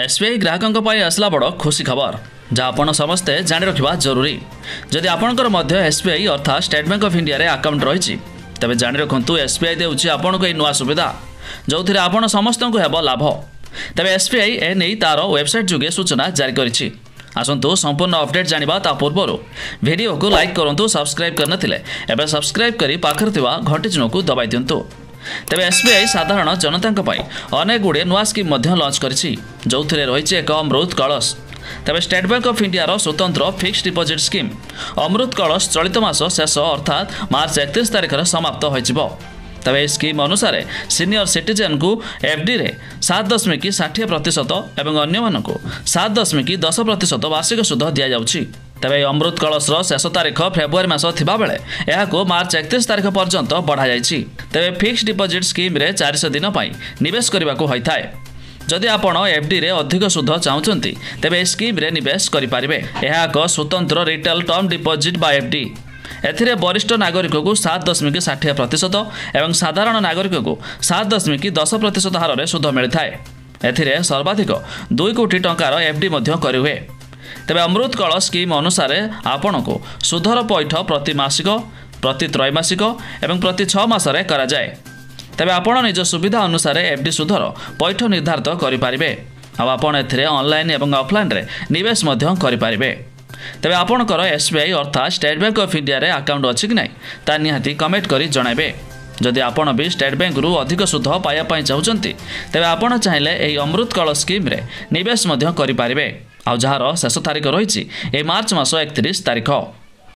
SBI ग्राहकों आसला बड़ खुशी खबर जहाँ आप समस्ते जाणी रखा जरूरी। जदि आपणकर मध्य एसबीआई अर्थात स्टेट बैंक ऑफ इंडिया रे अकाउंट रही तेज जाणी रखु एसबीआई देउछि आपनको ए नुआ सुविधा जो थी आपण समस्त को हेब लाभ। तेज एसबीआई एने तार वेबसाइट जुगे सूचना जारी करिछि। आसंतु संपूर्ण अपडेट जानिबा ता पूर्व वीडियो को लाइक करंतु। सब्सक्राइब करनथिले एबे सब्सक्राइब करी पाखर थिबा घंटी चिन्ह को दबाई दियंतु। तेबे एसबीआई साधारण जनतांक पई अनेक गुडे नुआ स्कीम मध्य लॉन्च करिछि जोथिरे रहिछि एक अमृत कलश। तेबे स्टेट बैंक ऑफ इंडिया रो स्वतंत्र fixed deposit scheme Amrit Kalash चलित मास शेष अर्थात मार्च 31 तारिख रे समाप्त होइजिबो। तेबे स्कीम अनुसार सीनियर सिटीजन को एफडी रे 7.60% एवं अन्य 7.10% वार्षिक सुध दि जाउछि। तेबे अमृत कलश रो शेष तारीख फेब्रुआरी मास थिबा बेले एहाको मार्च 31 तारीख पर्यंत बढ़ा जाइछि। तेबे फिक्स्ड डिपॉजिट स्कीम रे 400 दिन पई निवेश करबाको होइथाय। जदि आपण एफडी रे अधिक सुध चाहउछन्ती तेबे स्कीम रे निवेश करि पारिबे। एहा एक स्वतंत्र रिटेल टर्म डिपॉजिट बा एफडी। एथिरे वरिष्ठ नागरिक को 7.60% एवं साधारण नागरिक को 7.10% हार में सुध मिलता है। एथिरे सर्वाधिक 2 कोटी टंकार एफडी मध्य करिवे। तेबे अमृत कलश स्कीम अनुसार आपण को सुधर पैठ प्रति मासिक, प्रति त्रैमासिक एवं प्रति 6 मास रे करा जाए। तेबे आपण निज सुविधा अनुसार एफडी सुधर पैठ निर्धारित करिपारिबे। अब आपण एथिरे ऑनलाइन एवं ऑफलाइन रे निवेश मध्य करिपारिबे। तेबे आपणकर एसबीआई अर्थात स्टेट बैंक ऑफ इंडिया रे अकाउंट अछि कि नाही ता निहाती कमेंट करी जणाइबे। जदि आपण भी स्टेट बैंक रु अधिक सुध पाया पई चाहउचन्ती तेबे आपण चाहिले एही अमृत कलश स्कीम रे निवेश मध्य करि पारिबे। आ जहार शेष तारीख रहिछि ए मार्च मास 31 तारिख।